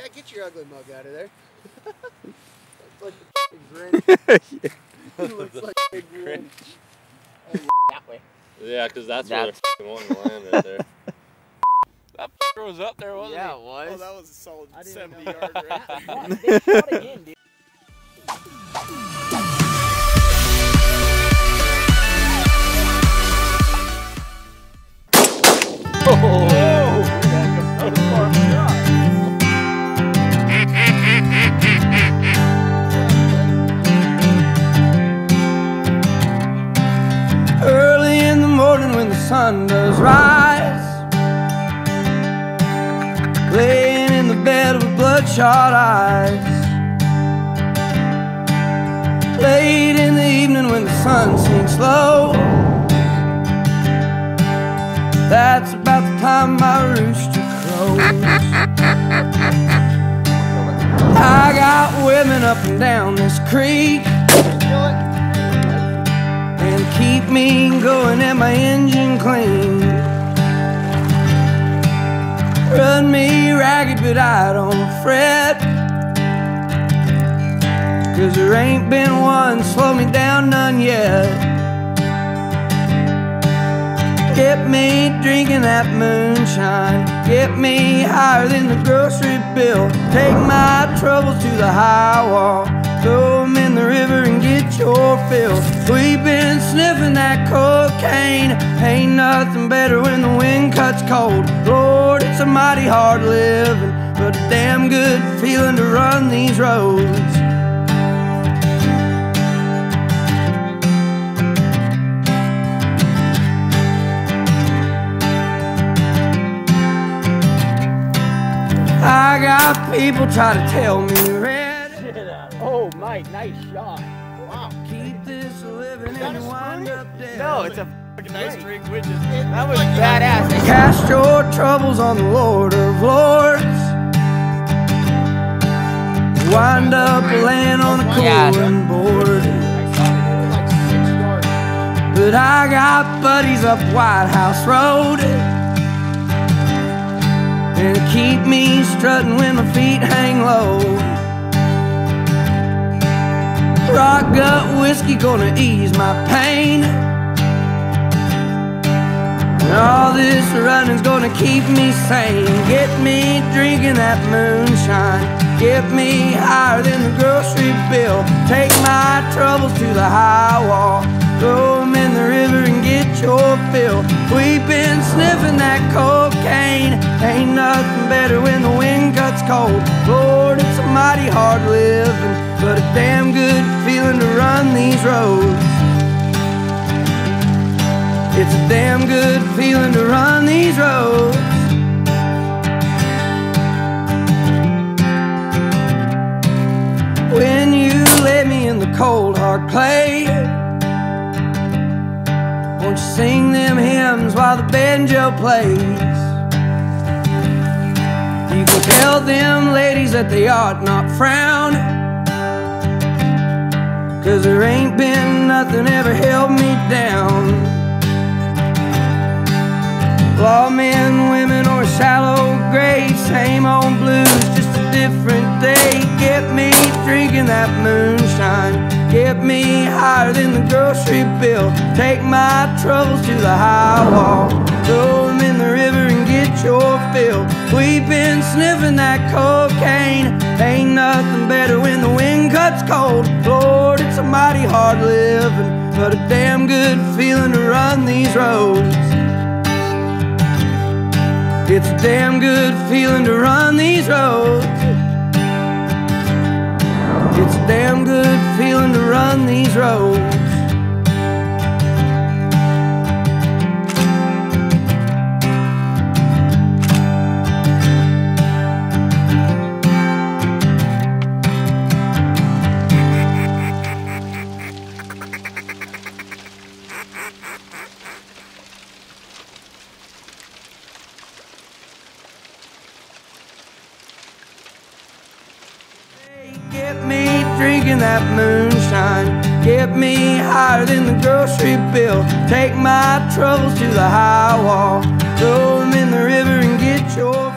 Chad, get your ugly mug out of there. Looks like the f***ing Grinch. He looks like the Grinch. Oh, that way. Yeah, because that's where the f***ing one landed right there. That f***er was up there, wasn't it? Yeah, it was. Oh, that was a solid 70-yard right there. They shot again, dude. Oh! When the sun does rise, laying in the bed with bloodshot eyes. Late in the evening when the sun sinks low, that's about the time my rooster crows. I got women up and down this creek, keep me going and my engine clean. Run me ragged but I don't fret, cause there ain't been one slow me down none yet. Get me drinking that moonshine, get me higher than the grocery bill. Take my troubles to the high wall, throw them in the river and get your fill. We've been sniffing that cocaine, ain't nothing better when the wind cuts cold. Lord, it's a mighty hard living, but a damn good feeling to run these roads. I got people try to tell me red. Oh, Mike, nice shot. Wow. Keep this living and wind up dead. No, it's a fucking nice drink, which is that was badass. Cast your troubles on the Lord of Lords. Wind up laying on a cooling board. But I got buddies up White House Road, and keep me strutting when my feet hang low. Rock gut whiskey gonna ease my pain, and all this running's gonna keep me sane. Get me drinking that moonshine, get me higher than the grocery bill. Take my troubles to the high wall, throw them in the river and get your fill. We've been sniffing that cocaine, ain't nothing better when the wind cuts cold. Lord, it's a mighty hard living, but a damn good feeling to run these roads. It's a damn good feeling to run these roads. When you lay me in the cold hard clay, won't you sing them hymns while the banjo plays? You can tell them ladies that they ought not frown, cause there ain't been nothing ever held me down. Lawmen, women, or shallow graves, same old blues, just a different day. Get me drinking that moonshine, get me higher than the grocery bill. Take my troubles to the high wall, throw them in the river and get your fill. We've been sniffing that cocaine, ain't nothing better when the wind cuts cold. Lord, it's a mighty hard living, but a damn good feeling to run these roads. It's a damn good feeling to run these roads. It's a damn good feeling to run these roads. Get me drinking that moonshine, get me higher than the grocery bill. Take my troubles to the high wall, throw them in the river and get your